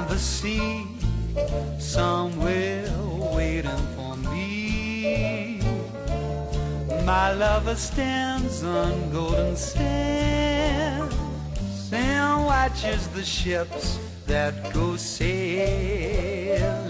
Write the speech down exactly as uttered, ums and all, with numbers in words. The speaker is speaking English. beyond the sea, somewhere waiting for me. My lover stands on golden sands and watches the ships that go sailing.